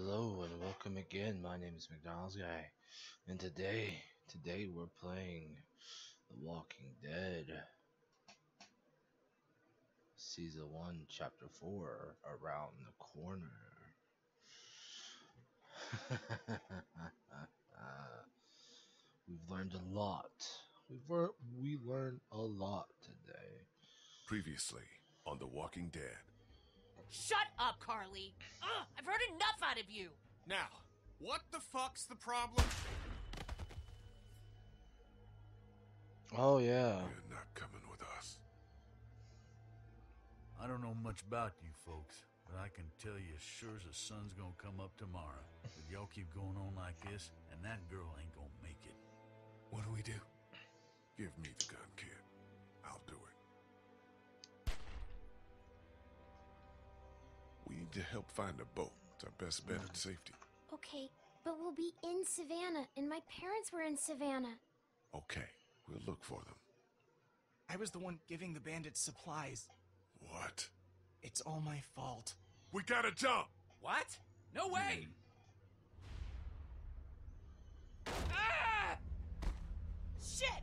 Hello and welcome again. My name is McDonald's Guy, and today we're playing The Walking Dead, Season 1, Chapter 4, Around the Corner. We've learned a lot. We learned a lot today. Previously on The Walking Dead. Shut up, Carly! Ugh, I've heard enough out of you! Now, what the fuck's the problem? Oh, yeah. You're not coming with us. I don't know much about you folks, but I can tell you as sure as the sun's gonna come up tomorrow. If y'all keep going on like this, and that girl ain't gonna make it. What do we do? Give me the gun, kid. I'll do it. We need to help find a boat. It's our best bet at safety. Okay, but we'll be in Savannah, and my parents were in Savannah. Okay, we'll look for them. I was the one giving the bandits supplies. What? It's all my fault. We gotta jump! What? No way! Ah! Shit!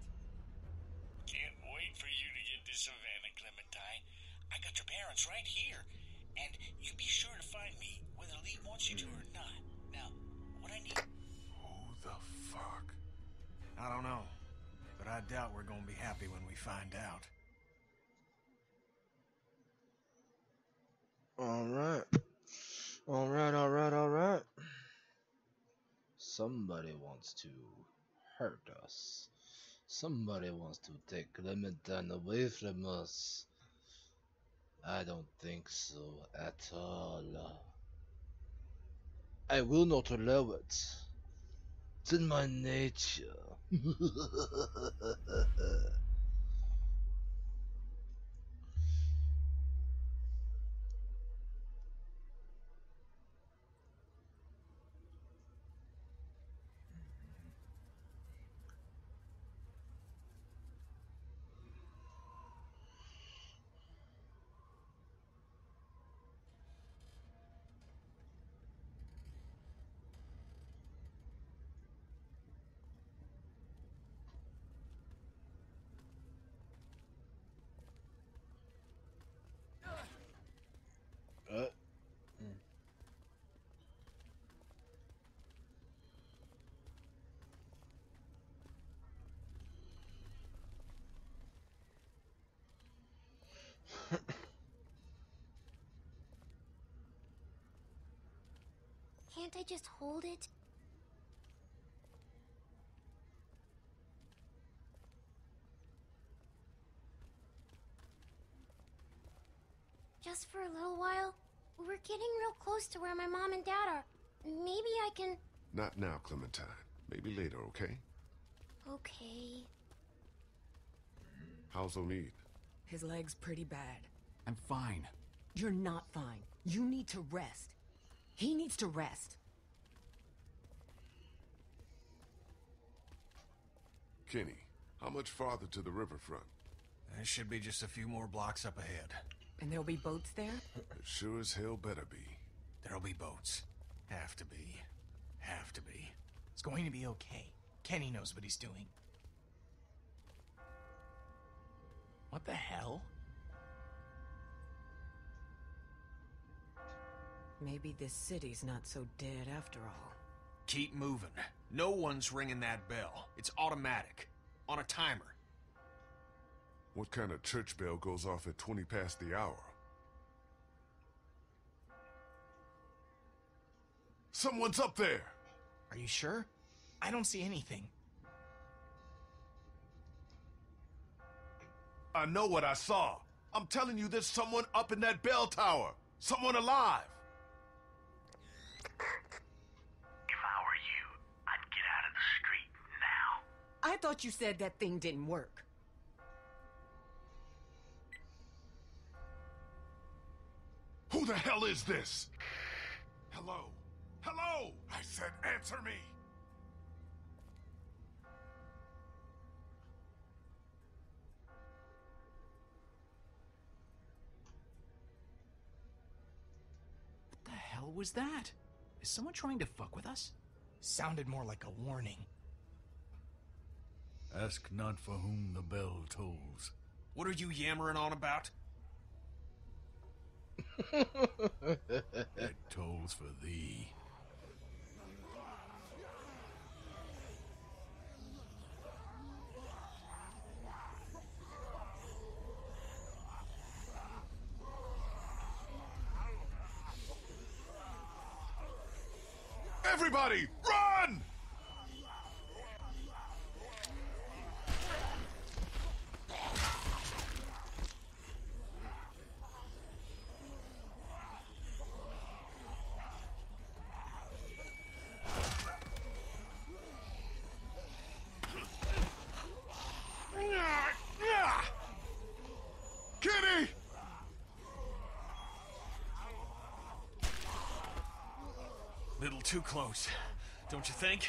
Can't wait for you to get to Savannah, Clementine. I got your parents right here. And you be sure to find me, whether Lee wants you to or not. Now, what I need... Who the fuck? I don't know, but I doubt we're gonna be happy when we find out. Alright. Alright. Somebody wants to hurt us. Somebody wants to take Clementine away from us. I don't think so at all. I will not allow it. It's in my nature. Can't I just hold it? Just for a little while? We're getting real close to where my mom and dad are. Maybe I can... Not now, Clementine. Maybe later, okay? Okay. How's Omid? His leg's pretty bad. I'm fine. You're not fine. You need to rest. He needs to rest. Kenny, how much farther to the riverfront? There should be just a few more blocks up ahead. And there'll be boats there? It sure as hell better be. There'll be boats. Have to be. Have to be. It's going to be okay. Kenny knows what he's doing. What the hell? Maybe this city's not so dead after all. Keep moving. No one's ringing that bell. It's automatic. On a timer. What kind of church bell goes off at 20 past the hour? Someone's up there! Are you sure? I don't see anything. I know what I saw. I'm telling you, there's someone up in that bell tower. Someone alive. I thought you said that thing didn't work. Who the hell is this? Hello? Hello! I said answer me! What the hell was that? Is someone trying to fuck with us? Sounded more like a warning. Ask not for whom the bell tolls. What are you yammering on about? It tolls for thee. Everybody, run! Kenny! Little too close, don't you think?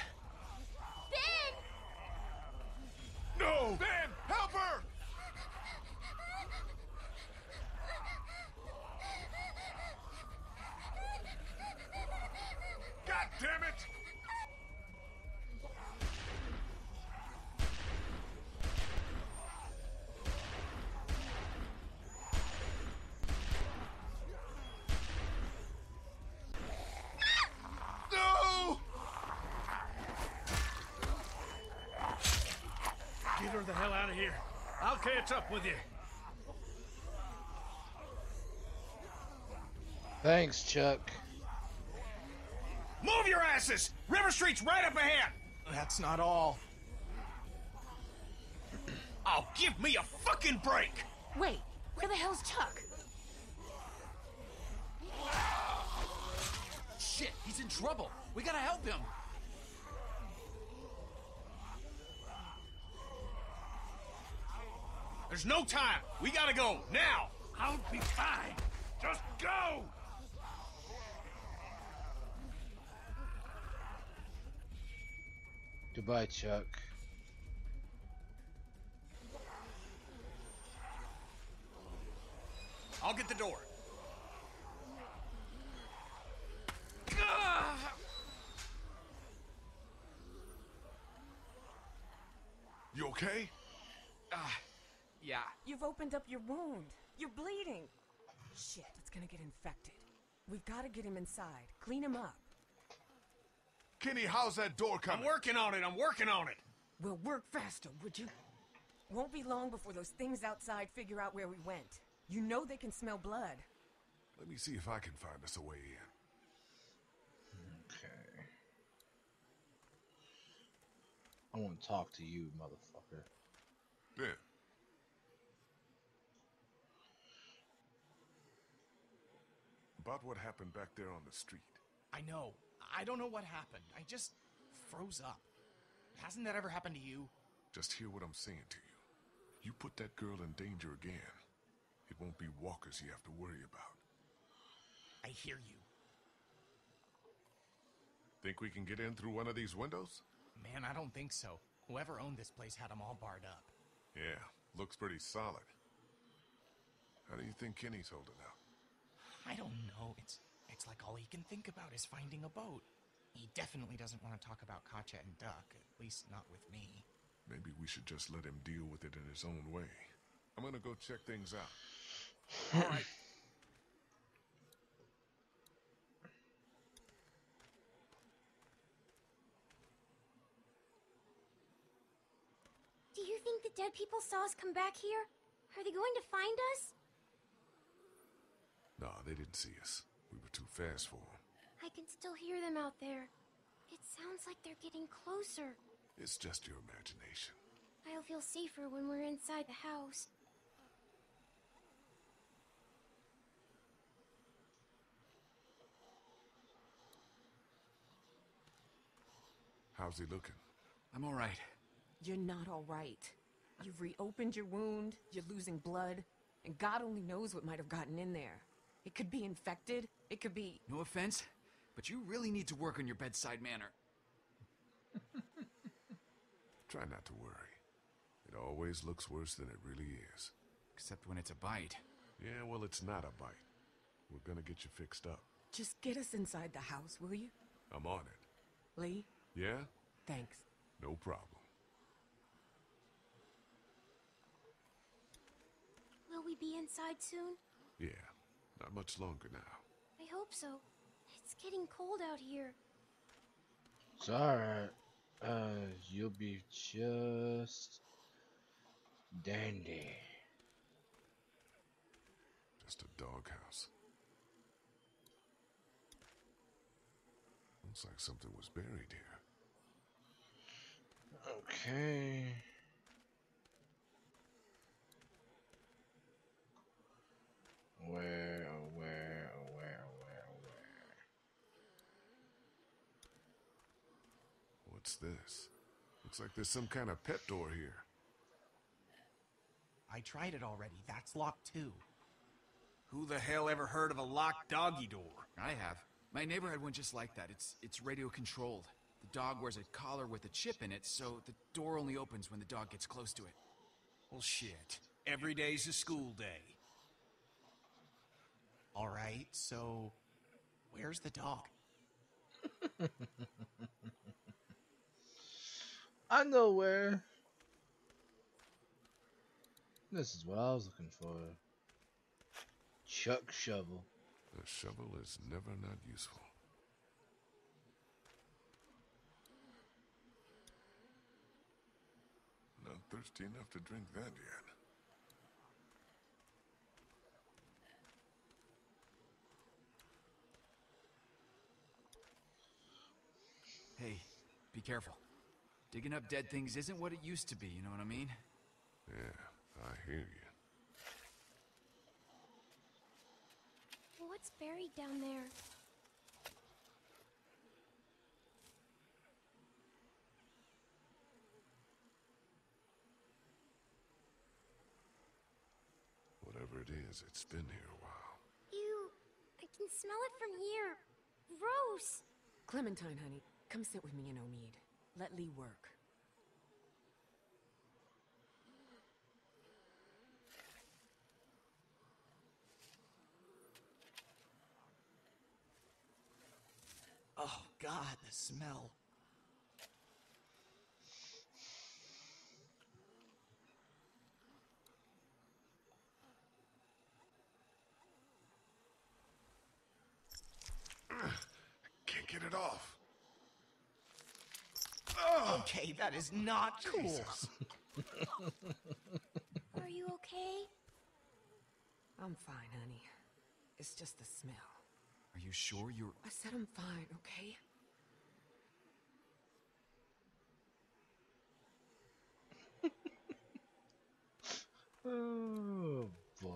Ben! No! Ben, help her! God damn it! Get her the hell out of here. I'll catch up with you. Thanks, Chuck. Move your asses! River Street's right up ahead! That's not all. Oh, give me a fucking break! Wait, where the hell's Chuck? Shit, he's in trouble. We gotta help him. There's no time! We gotta go! Now! I'll be fine! Just go! Goodbye, Chuck. I'll get the door. You okay? Yeah. You've opened up your wound. You're bleeding. Shit, it's gonna get infected. We've gotta get him inside. Clean him up. Kenny, how's that door coming? I'm working on it. I'm working on it. We'll work faster, would you? Won't be long before those things outside figure out where we went. You know they can smell blood. Let me see if I can find us a way in. Okay. I want to talk to you, motherfucker. Yeah. About what happened back there on the street. I know. I don't know what happened. I just froze up. Hasn't that ever happened to you? Just hear what I'm saying to you. You put that girl in danger again, it won't be walkers you have to worry about. I hear you. Think we can get in through one of these windows? Man, I don't think so. Whoever owned this place had them all barred up. Yeah, looks pretty solid. How do you think Kenny's holding out? I don't know. It's like all he can think about is finding a boat. He definitely doesn't want to talk about Katja and Duck, at least not with me. Maybe we should just let him deal with it in his own way. I'm gonna go check things out. All right. Do you think the dead people saw us come back here? Are they going to find us? Nah, they didn't see us. We were too fast for them. I can still hear them out there. It sounds like they're getting closer. It's just your imagination. I'll feel safer when we're inside the house. How's he looking? I'm all right. You're not all right. You've reopened your wound, you're losing blood, and God only knows what might have gotten in there. It could be infected, it could be... No offense, but you really need to work on your bedside manner. Try not to worry. It always looks worse than it really is. Except when it's a bite. Yeah, well, it's not a bite. We're gonna get you fixed up. Just get us inside the house, will you? I'm on it. Lee? Yeah? Thanks. No problem. Will we be inside soon? Yeah. Not much longer now. I hope so. It's getting cold out here. It's alright. You'll be just dandy. Just a doghouse. Looks like something was buried here. Okay. Where? What's this? Looks like there's some kind of pet door here. I tried it already. That's locked too. Who the hell ever heard of a locked doggy door? I have. My neighbor had one just like that. It's radio controlled. The dog wears a collar with a chip in it, so the door only opens when the dog gets close to it. Well, shit. Every day's a school day. All right, so where's the dog? I know where. This is what I was looking for. Chuck shovel. The shovel is never not useful. Not thirsty enough to drink that yet. Hey, be careful. Digging up dead things isn't what it used to be, you know what I mean? Yeah, I hear you. What's buried down there? Whatever it is, it's been here a while. Ew, I can smell it from here. Gross! Clementine, honey. Come sit with me and Omid. Let Lee work. Oh, God, the smell. I can't get it off. Okay, that is not cool. Are you okay? I'm fine, honey. It's just the smell. Are you sure you're... I said I'm fine, okay? Oh, boy.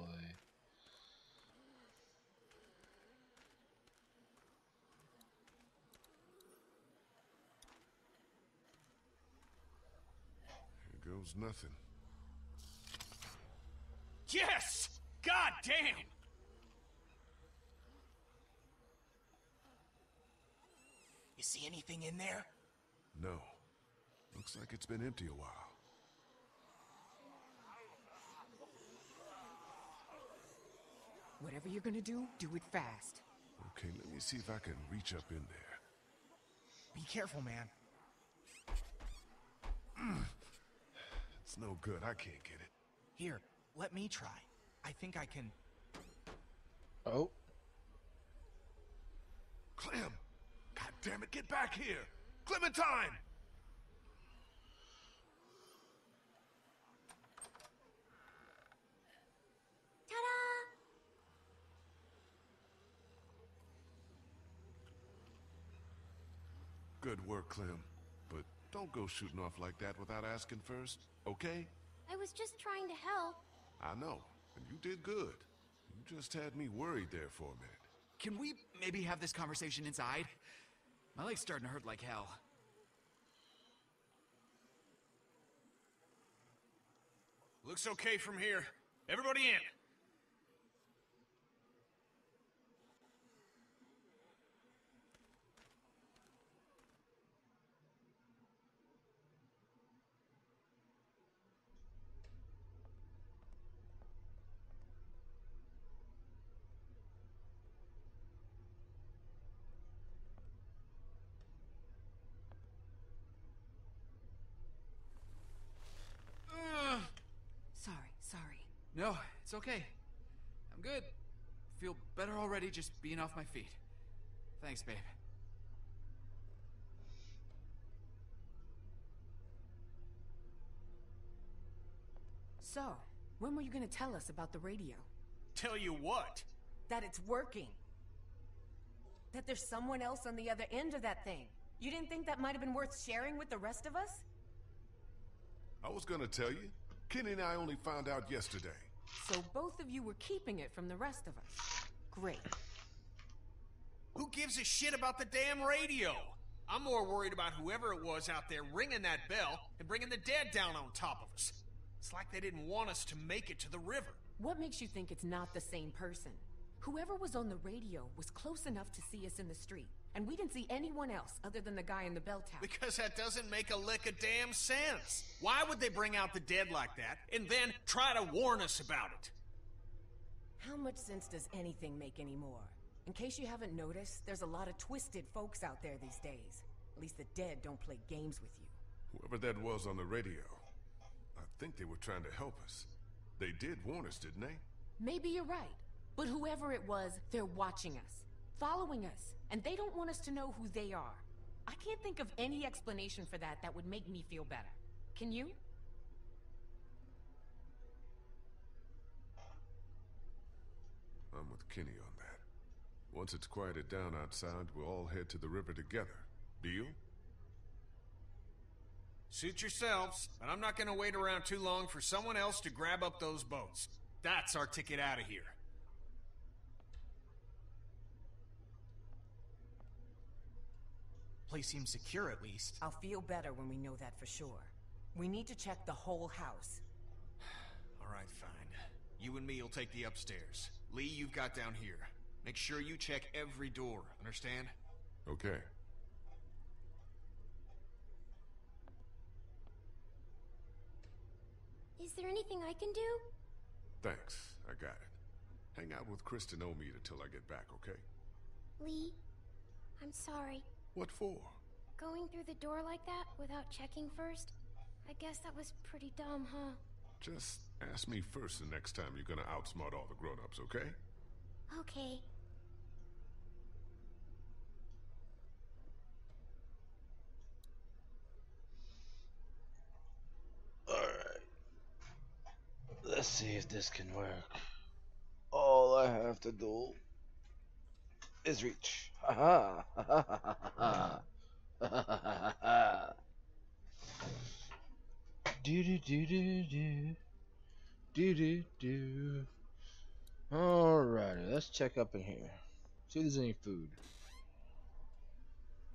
Goes nothing. Yes! God damn! You see anything in there? No. Looks like it's been empty a while. Whatever you're gonna do, do it fast. Okay, let me see if I can reach up in there. Be careful, man. It's no good. I can't get it. Here, let me try. I think I can. Oh. Clem! God damn it, get back here! Clementine! Ta-da! Good work, Clem. But don't go shooting off like that without asking first. Okay? I was just trying to help. I know, and you did good. You just had me worried there for a minute. Can we maybe have this conversation inside? My leg's starting to hurt like hell. Looks okay from here. Everybody in. It's okay. I'm good. Feel better already just being off my feet. Thanks, babe. So, when were you gonna tell us about the radio? Tell you what? That it's working. That there's someone else on the other end of that thing. You didn't think that might have been worth sharing with the rest of us? I was gonna tell you. Kenny and I only found out yesterday. So both of you were keeping it from the rest of us. Great. Who gives a shit about the damn radio? I'm more worried about whoever it was out there ringing that bell and bringing the dead down on top of us. It's like they didn't want us to make it to the river. What makes you think it's not the same person? Whoever was on the radio was close enough to see us in the street, and we didn't see anyone else other than the guy in the bell tower. Because that doesn't make a lick of damn sense. Why would they bring out the dead like that and then try to warn us about it? How much sense does anything make anymore? In case you haven't noticed, there's a lot of twisted folks out there these days. At least the dead don't play games with you. Whoever that was on the radio, I think they were trying to help us. They did warn us, didn't they? Maybe you're right. But whoever it was, they're watching us, following us, and they don't want us to know who they are. I can't think of any explanation for that that would make me feel better. Can you? I'm with Kenny on that. Once it's quieted down outside, we'll all head to the river together. Deal? Suit yourselves, but I'm not gonna wait around too long for someone else to grab up those boats. That's our ticket out of here. Place seems secure at least. I'll feel better when we know that for sure. We need to check the whole house. All right, fine. You and me will take the upstairs. Lee, you've got down here. Make sure you check every door, understand? Okay. Is there anything I can do? Thanks, I got it. Hang out with Krista and Omid until I get back, okay? Lee, I'm sorry. What for? Going through the door like that without checking first? I guess that was pretty dumb, huh? Just ask me first the next time you're gonna outsmart all the grown-ups, okay? Okay. Alright. Let's see if this can work. All I have to do is reach. Ha ha ha. Do do do do do. Do do do. Alrighty, let's check up in here. See if there's any food.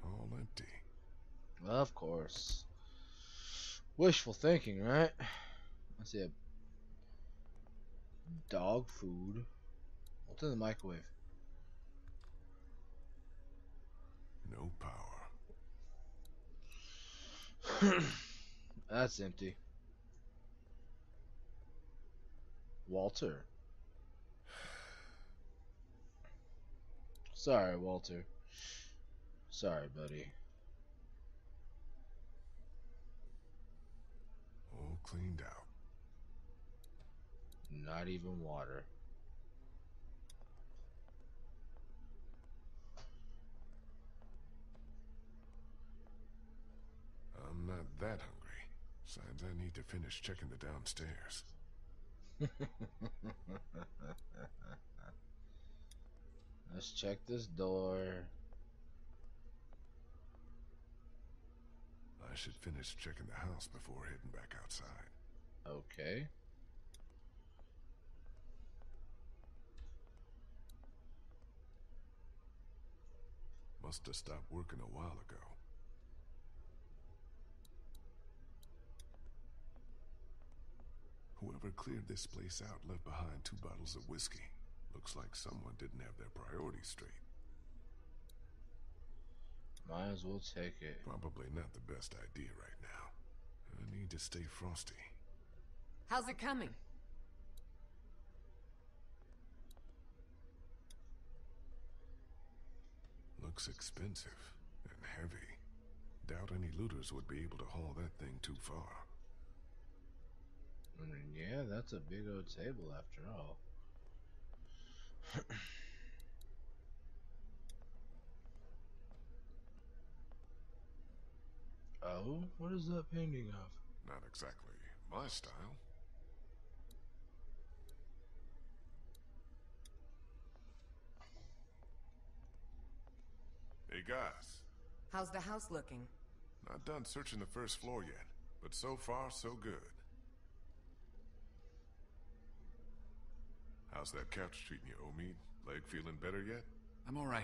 All empty. Of course. Wishful thinking, right? Let's see. Dog food. What's in the microwave? No power. That's empty. Walter. Sorry, Walter. Sorry, buddy. All cleaned out. Not even water. I'm not that hungry. Besides, I need to finish checking the downstairs. Let's check this door. I should finish checking the house before heading back outside. Okay. Must have stopped working a while ago. Whoever cleared this place out left behind 2 bottles of whiskey. Looks like someone didn't have their priorities straight. Might as well take it. Probably not the best idea right now. I need to stay frosty. How's it coming? Looks expensive and heavy. Doubt any looters would be able to haul that thing too far. Yeah, that's a big old table after all. Oh, what is that painting of? Not exactly my style. Hey guys. How's the house looking? Not done searching the first floor yet, but so far so good. How's that couch treating you, Omid? Leg feeling better yet? I'm alright.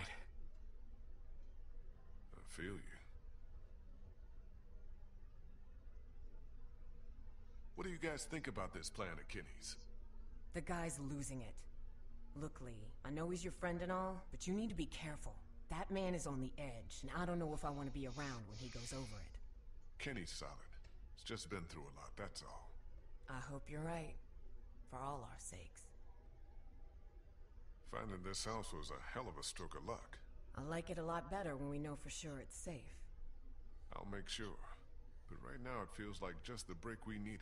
I feel you. What do you guys think about this plan of Kenny's? The guy's losing it. Look, Lee, I know he's your friend and all, but you need to be careful. That man is on the edge, and I don't know if I want to be around when he goes over it. Kenny's solid. He's just been through a lot, that's all. I hope you're right. For all our sakes. Finding this house was a hell of a stroke of luck. I like it a lot better when we know for sure it's safe. I'll make sure. But right now it feels like just the break we needed.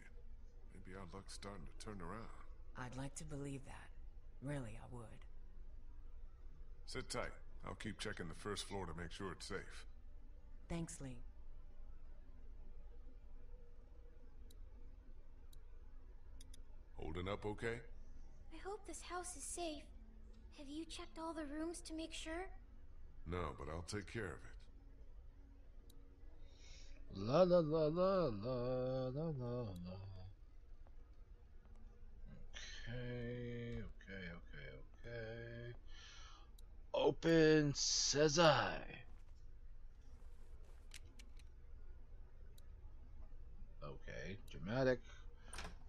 Maybe our luck's starting to turn around. I'd like to believe that. Really, I would. Sit tight. I'll keep checking the first floor to make sure it's safe. Thanks, Lee. Holding up okay? I hope this house is safe. Have you checked all the rooms to make sure? No, but I'll take care of it. La la la la la la la la. Okay. Open, says I. Okay, dramatic.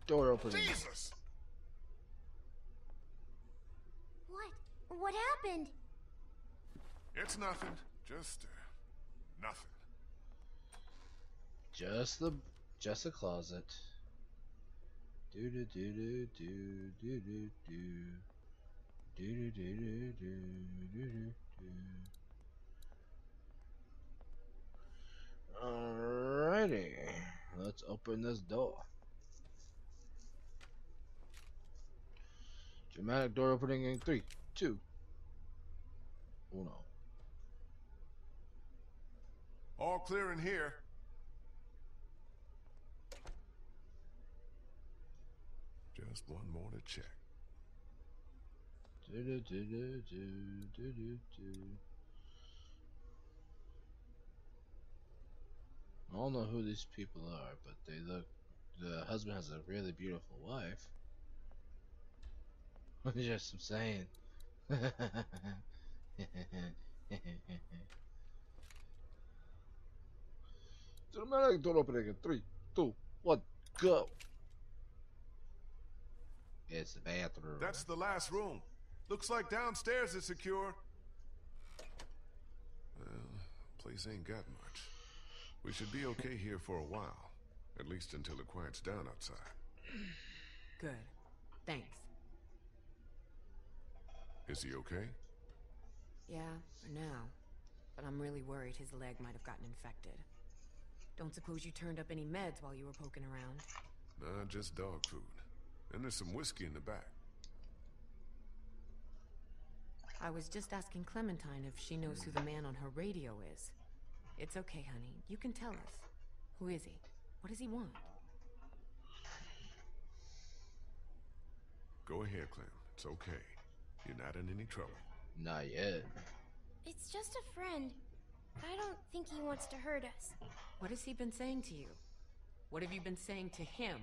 Door open. Jesus! What? What happened? It's nothing. Just nothing. Just the closet. Do. Alrighty, let's open this door. Dramatic door opening in 3, 2, 1. All clear in here. Just one more to check. I don't know who these people are, but they look. The husband has a really beautiful wife. Just saying. Dramatic door opening in 3, 2, 1, go. It's the bathroom. That's the last room. Looks like downstairs is secure. Well, place ain't got much. We should be okay here for a while. At least until it quiets down outside. Good. Thanks. Is he okay? Yeah, for now. But I'm really worried his leg might have gotten infected. Don't suppose you turned up any meds while you were poking around? Nah, just dog food. And there's some whiskey in the back. I was just asking Clementine if she knows who the man on her radio is. It's okay, honey. You can tell us. Who is he? What does he want? Go ahead, Clem. It's okay. You're not in any trouble. Not yet. It's just a friend. I don't think he wants to hurt us. What has he been saying to you? What have you been saying to him?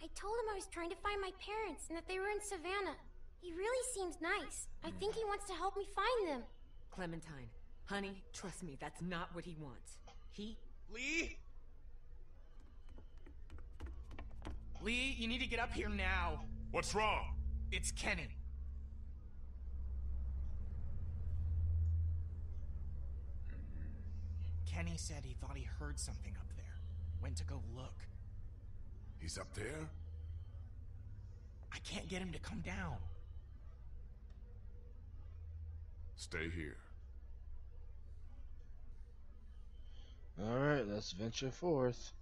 I told him I was trying to find my parents and that they were in Savannah. He really seems nice. I think he wants to help me find them. Clementine, honey, trust me, that's not what he wants. Lee? Lee, you need to get up here now. What's wrong? It's Kenny. Kenny said he thought he heard something up there. Went to go look. He's up there? I can't get him to come down. Stay here. Alright, let's venture forth.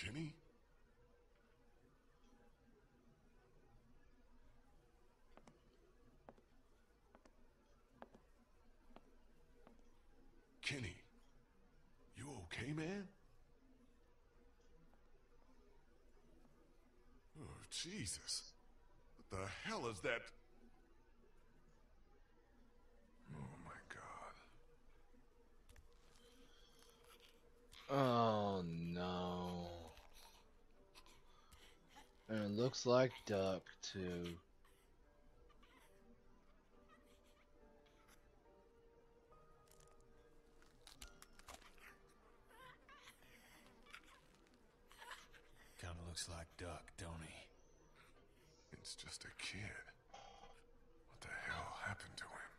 Kenny? Kenny, you okay, man? Oh, Jesus. What the hell is that? Oh, my God. Oh, no. And it looks like Duck, too. Kinda looks like Duck, don't he? It's just a kid. What the hell happened to him?